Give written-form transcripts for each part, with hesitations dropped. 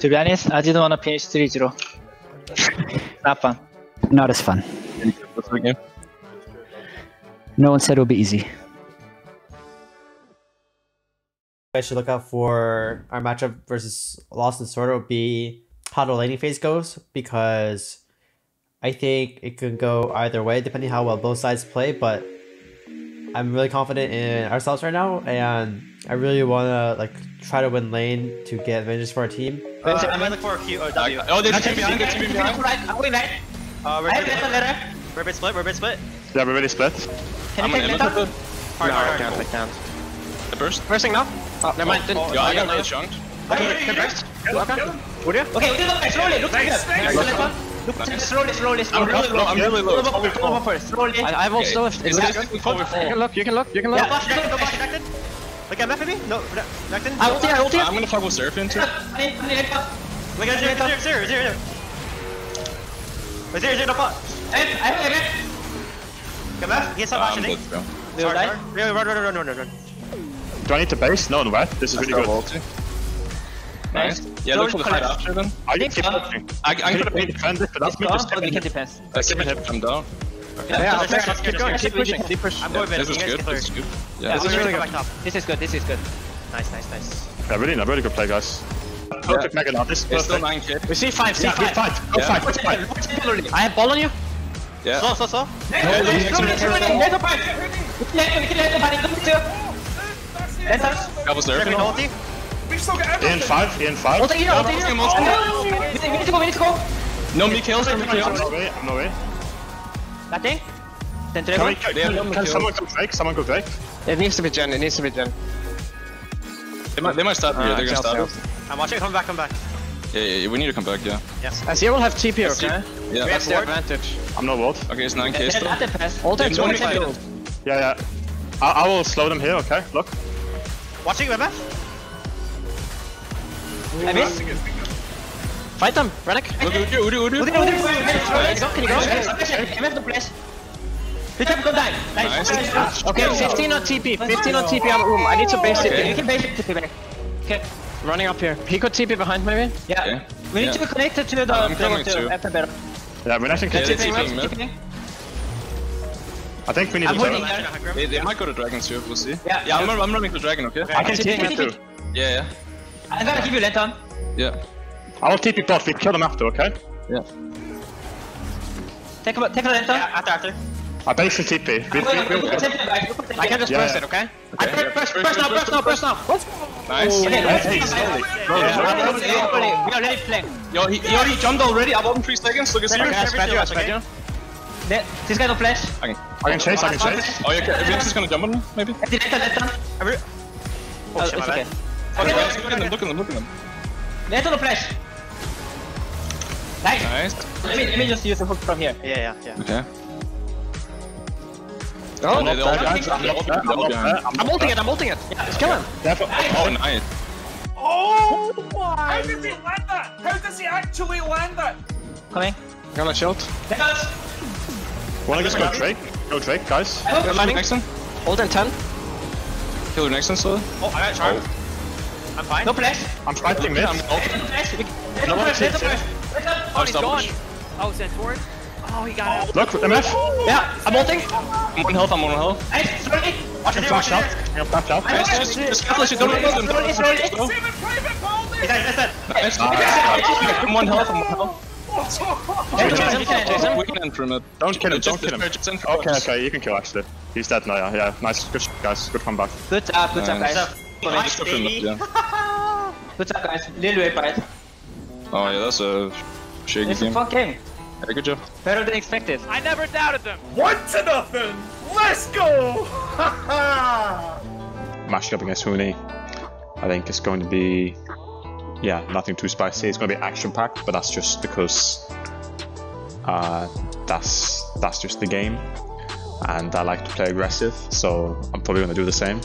To be honest, I didn't want to finish 3-0. Not fun. Not as fun. No one said it would be easy. You guys should look out for our matchup versus Lost and Sword. It would be how the laning phase goes, because I think it can go either way depending how well both sides play, but I'm really confident in ourselves right now, and I really want to try to win lane to get advantages for our team. I might look for a Q or W. Oh, there's two behind. I'm going right. Ribbit split. Yeah, ribbit split. Can you take that down? No, I can't. The burst. Bursting now? Oh, never mind. Yeah, I got really chunked. Okay, can burst? Would you? Okay, we do look slowly. Look slowly. Slowly. I'm really low. Slowly. I will still. Look, you can look. Yeah, look at me. No, I ulti. I'm gonna toggle Seraph into it. Look at zero. Come back. Yes, I'm watching. Run. Do I need to base? No, what? This is really good. Nice. Yeah, look for the fight after them. I can keep pushing. I'm gonna be defended, but that's me just seven hip, I'm down. Yeah, I'll push, keep pushing. I'm going with it. This is good. Yeah, this is really good. This is good. Nice. Yeah, really good play, guys. Perfect mega now, this is perfect. We see 5, see 5. I have ball on you. Yeah. So. Let's go. In five. We need to go. No me kills. No way. Nothing. Can someone come Drake? It needs to be Jen. They might stop here. They're gonna stop. I'm watching. Come back. Yeah. We need to come back. Yeah. Yes. I see. I will have TP. Okay. Yeah. That's their advantage. I'm not world. Okay. It's 9k still. Yeah. I will slow them here. Okay. Look. Watching Webber. I missed. Fight them, Renick. Udu. Can you go? I have the place. Pick up, go die. Nice. Okay, 15 on TP. 15 on TP on room. I need to base it. You can base it TP back. Okay. Running up here. He could TP behind maybe? Yeah. We need to be connected to the after battle. Yeah, we're not connected. I think we need to go. They might go to Dragon too, we'll see. Yeah, I'm running to Dragon, okay? I can TP him too. Yeah. I'm gonna give you lantern. Yeah. I'll TP you both, we kill them after, okay? Yeah. Take a lantern. Yeah, after. I base and TP. I can just burst it, okay? Burst now! Nice. We are ready playing. Yo, he already jumped already, I'm open 3 seconds, look at you. This guy don't flash. I can chase. Oh, yeah, Vince is gonna jump on me, maybe? Lantern. Oh, shit, my bad. Look at them. They have to flash. Nice. Let me just use the hook from here. Yeah. Okay. Oh, I'm ulting it. Yeah, just kill him. Oh, nice. Oh my. How did he land that? How does he actually land that? Coming. I'm gonna shield. Wanna just go Drake? Go Drake, guys. Nexon. Ult and 10. Kill Nexon slowly. Oh, I got charmed. I'm fine. No flash. I'm fighting mid. No flash. Oh, he's gone. Oh, sent forward. Oh, he got it. Look, MF. Yeah, I'm ulting. I'm on health. Watch out. Don't lose him. I'm on health. We can end from it. Don't kill him. Okay, you can kill actually. He's dead now, yeah. Nice, good guys. Good comeback. Good job, guys. Yeah. What's up, guys? Little way by it. Oh yeah, that's a shaky game. It's a fun game. Yeah, good job. Better than expected. I never doubted them. 1-0. Let's go! Matching up against Huni, I think it's going to be, yeah, nothing too spicy. It's going to be action-packed, but that's just because that's just the game, and I like to play aggressive, so I'm probably going to do the same.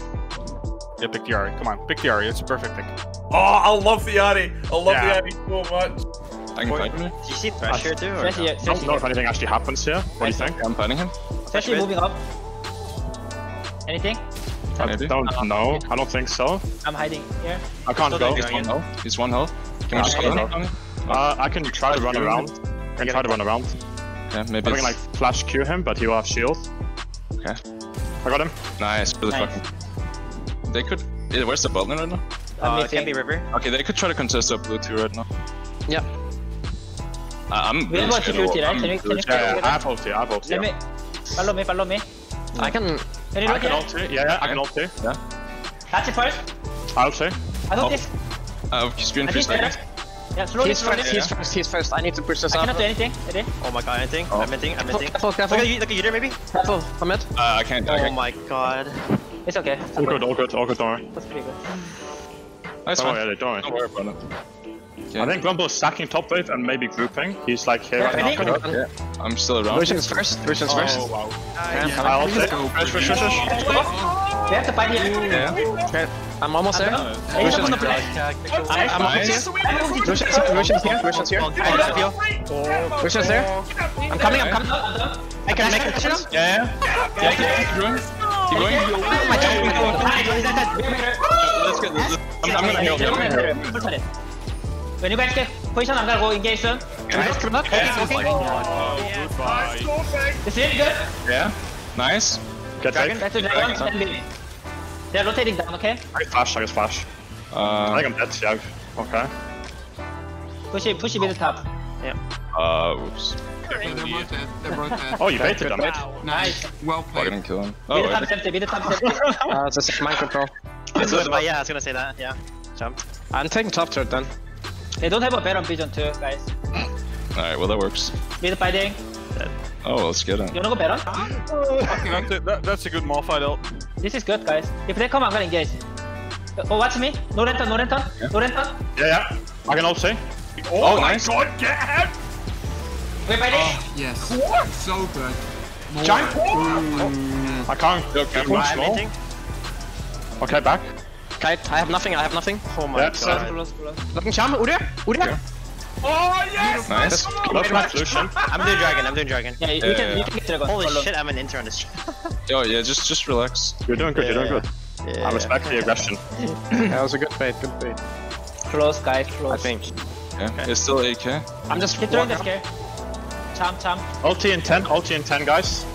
Yeah, pick the Ahri. Come on, pick the Ahri. It's a perfect pick. Oh, I love the Ahri. I love the Ahri so much. I can fight him. Do you see pressure too? I don't know if anything actually happens here. What do you think? I'm fighting him. Especially moving up. Anything? Maybe. Down now. I don't think so. I'm hiding here. I can't go. He's one health. He's one health. Can we just go? I can try to run around. I can try to run around. Yeah, maybe. I can like flash Q him, but he will have shield. Okay. I got him. Nice. Really fucking. They could. Where's the bottom right now? It can be river. Okay, they could try to contest up blue too right now. Yep. I'm. We have more security, right? Can we I have ulti. I have ulti. Let me. Follow me. Follow me. I can. I can ult it, yeah, I can ult it. Yeah. That's it first. I'll say. I thought this. Screen first. Yeah, slowly, slowly. He's first, he's first. I need to push this up. I cannot do anything. Oh my god, anything? I'm minting, I'm minting. Careful, careful. Look at you there, maybe? Careful, I'm in. I can't. Oh my god. It's okay. All good, all good, all good, don't worry. That's pretty good. Nice one. Don't worry about it. I think Grumble's stacking top wave and maybe grouping. He's like here right now. I'm still around. Vision's first. Vision's first. Oh wow. Yeah. I'll take. We have to fight here. Yeah. I'm almost there. Vision's here. Vision's here. Vision's here. Vision's there. I'm coming. I'm coming. I can make it. Yeah. Yeah. Keep going. Keep going. Let's get this. I'm gonna heal him. When you guys get position, I'm gonna go engage them. Is it good? Yeah. Nice. Get dragon. They're rotating down, okay? I can flash, I can flash. I think I'm dead, yeah. Okay. Push it, push it to the top. Yeah. Oops. They're both dead. Oh, you baited them. Wow. Nice. Well played. I didn't kill him. Oh, be the top safety, be the top safety. It's a sick mind control. Yeah, I was gonna say that, yeah. Jumped. I'm taking top turret then. They don't have a bear on Vision too, guys. Alright, well that works. We're fighting. Oh, let's get him. You wanna go bear on? That's a good more fight out. This is good, guys. If they come, I'm gonna engage. Oh, watch me. No lantern, no lantern. Yeah. No lantern. Yeah, yeah. I can also. Oh, oh nice. My god, get him! We're fighting? Yes. What? So good. More. Giant core! Oh. I can't. Okay, back. Kite, I have nothing, I have nothing. Oh my god. Looking charm, Udyr? Oh yes! Nice. That's my solution. I'm doing dragon, I'm doing dragon. Yeah, you can get dragon. Holy shit, I'm an intern on this. Oh yeah, just relax. You're doing good, you're doing good. Yeah. I respect the aggression. That was a good bait, good bait. Close guys, close. I think. Yeah, okay. It's still 8k. I'm just keep doing this game. Charm. Ulti in 10, ulti in 10 guys.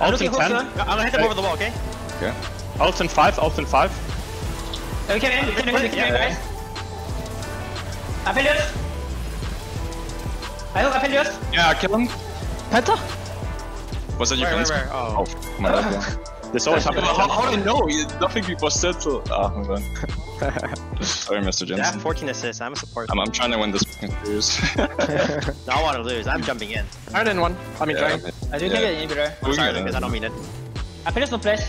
Ulti in 10. I'm gonna hit them over the wall, okay? Okay. Ult in 5, ult in 5. We can end, we can end guys. Aphelios! I hope Aphelios! Yeah, kill him. Penta? Was that you guys? Oh, my god. This always happens. How do you know? Nothing was said till. Ah, my god. Sorry, Mr. Jensen. I have 14 assists, I'm a support. I'm trying to win this fucking series. I want to lose, I'm jumping in. I didn't win. I mean, trying. I do get an inhibitor. I'm sorry, because I don't mean it. Aphelios no flash.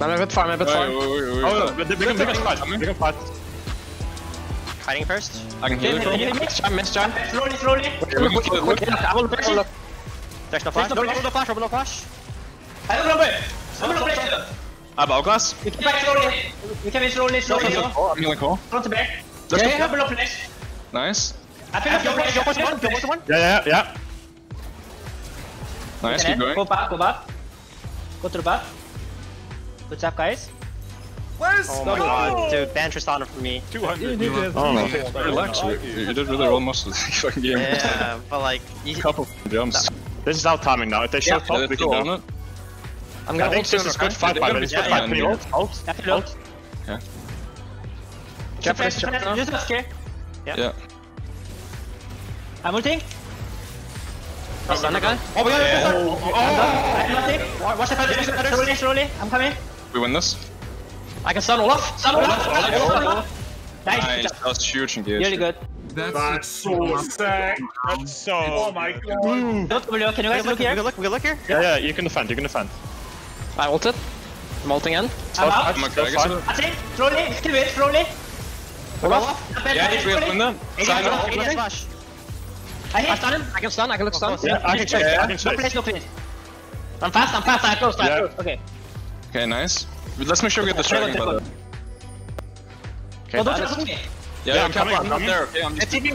I'm a bit far, I'm a bit far. Oh, no, big fight, big fight. Hiding first? I can heal you. Miss jump. Slowly, slowly. I will break you. There's no flash, no flash. I don't know it. I'm gonna break you. I have outclass. You can back slowly. You can be slowly. I'm healing core. Front to back. There's no flash. Nice. I think you're one. Yeah. Nice, keep going. Go back. Go to the back. Good job, guys. Where's oh my god, dude, ban Tristana for me. 200. I don't know. Relax, you did really well most of the fucking game. Yeah, but like... A couple jumps. This is our timing now, if they show top, we can go on it. I think this is good fight, by the way. It's good fight, can you ult? Yeah. Yeah. I'm ulting. What's that guy? Oh, we got it! I have nothing. Watch the fight, slowly. I'm coming. We win this? I can stun Olaf! Stun Olaf! Nice! That was huge engagement. Really good. That's so sick! That's so... Oh my god! Look, can you guys look here? We can look here? Yeah, you can defend, you can defend. I ulted. I'm ulting in. I'm out. Atri! Slowly! Skip it! Slowly! Olaf! Yeah, if we win them! I stun him! I can stun, I can look stun. Yeah, I can check, I can check. No place. I'm fast, I close. Okay. Okay, nice. Let's make sure we get the shotgun by the way. Okay, yeah, I'm there. Okay, I'm just... They're taking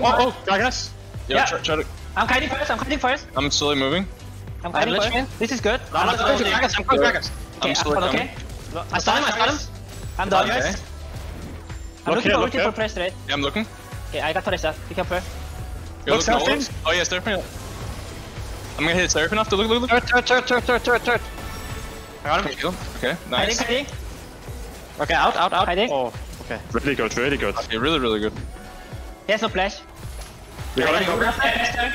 behind. I guess. Yeah, try to... I'm kiting first. I'm slowly moving. This is good. I'm slowly coming. Okay, No, I stun him, I'm done. Okay. I'm looking for ulti for press right? Yeah, I'm looking. Okay, I got Teresa. Pick up her. You're looking at ults? Oh yeah, Seraphine. I'm gonna hit Seraphine after. Look. Turret. I got him. Kill him. Okay, nice. Hiding. Okay, out. Hiding. Oh, okay. Really good. Okay, really good. He has no flash. We got him.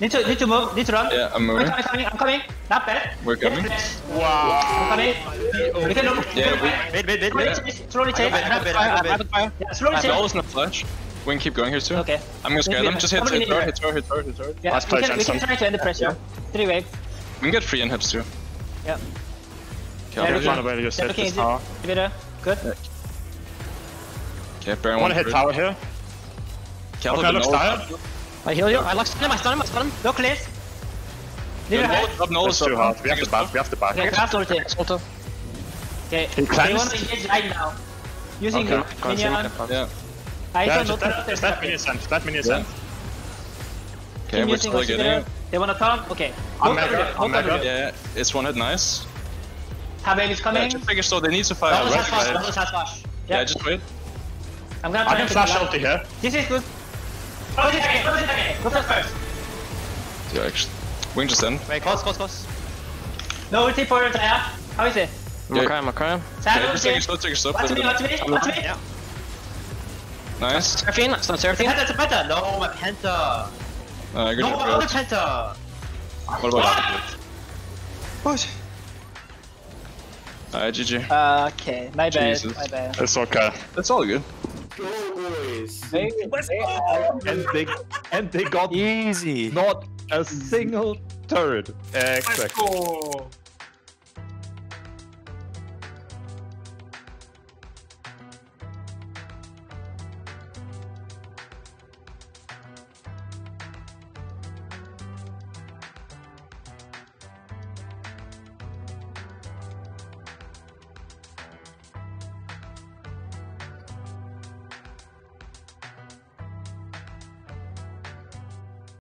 Need to move, need to run. Yeah, I'm moving. I'm coming. Not bad. We're coming. Wow. I'm coming. We can look. Yeah, wait. Slowly chase. I have a fire. Yeah, slowly chase. Always no flash. We can keep going here too. Okay. I'm gonna scare them. Just hit third. Yeah. Last play, Jensen. We can try to end the pressure. Yeah. 3 wave. We can get free in hips too. Yeah. Okay, I'll be just hit this tower. Good. Okay, Baron. I wanna hit tower here. Okay, looks tired. I heal you. I locked him. I stun him. No clears. That's too hard. We have to back. Okay, craft ulti. Okay, they want to engage right now. Using minion. Yeah. That minion sent. Okay, we're still getting it. They want to taunt? Okay. I'm mega. Yeah, it's one hit, nice. Havane is coming. Just figure so they need to fire. Double slash flash. Yeah, just wait. I'm gonna try to flash ulti here. This is good. Close it again! Go first! Yeah, actually. We can just end. Wait, close. No ulti for your Taya. How is it? Yeah. I'm okay. Taya, take your stuff. Watch me! Yeah. Nice. Seraphine. It's a Penta! No, my Penta! No, my other Penta! What about you? What? Alright, GG. Okay, my bad. It's okay. It's all good. And they got easy. Not a single turret. Exactly.